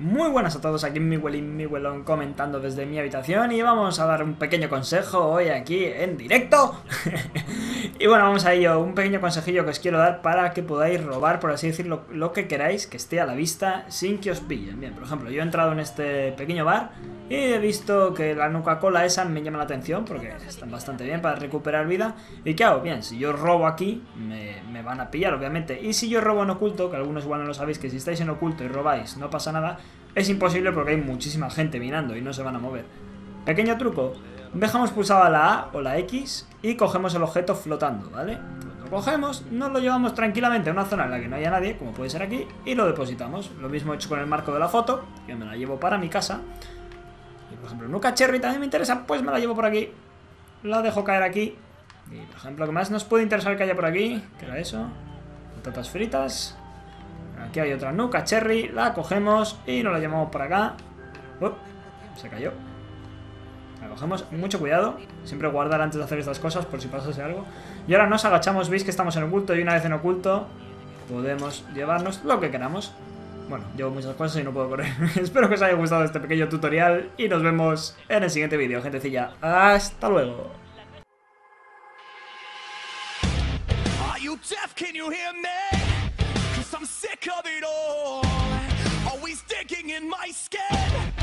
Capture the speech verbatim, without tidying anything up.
Muy buenas a todos, aquí Miwell y Miwellón comentando desde mi habitación y vamos a dar un pequeño consejo hoy aquí en directo. Y bueno, vamos a ello, un pequeño consejillo que os quiero dar para que podáis robar, por así decirlo, lo que queráis, que esté a la vista sin que os pillen. Bien, por ejemplo, yo he entrado en este pequeño bar y he visto que la Nuka-Cola esa me llama la atención porque están bastante bien para recuperar vida. ¿Y qué hago? Bien, si yo robo aquí me, me van a pillar, obviamente. Y si yo robo en oculto, que algunos igual no lo sabéis, que si estáis en oculto y robáis no pasa nada. Es imposible porque hay muchísima gente minando y no se van a mover. Pequeño truco: dejamos pulsada la A o la X y cogemos el objeto flotando, ¿vale? Lo cogemos, nos lo llevamos tranquilamente a una zona en la que no haya nadie, como puede ser aquí, y lo depositamos. Lo mismo he hecho con el marco de la foto, que me la llevo para mi casa. Y por ejemplo, Nuka-Cherry también me interesa, pues me la llevo por aquí. La dejo caer aquí. Y por ejemplo, ¿qué más nos puede interesar que haya por aquí? ¿Qué era eso? Patatas fritas. Aquí hay otra Nuka-Cherry, la cogemos y nos la llevamos por acá. Uf, se cayó. La cogemos, mucho cuidado, siempre guardar antes de hacer estas cosas por si pasase algo. Y ahora nos agachamos, veis que estamos en oculto y una vez en oculto podemos llevarnos lo que queramos. Bueno, llevo muchas cosas y no puedo correr. Espero que os haya gustado este pequeño tutorial y nos vemos en el siguiente vídeo, gentecilla. Hasta luego. I'm sick of it all, always digging in my skin.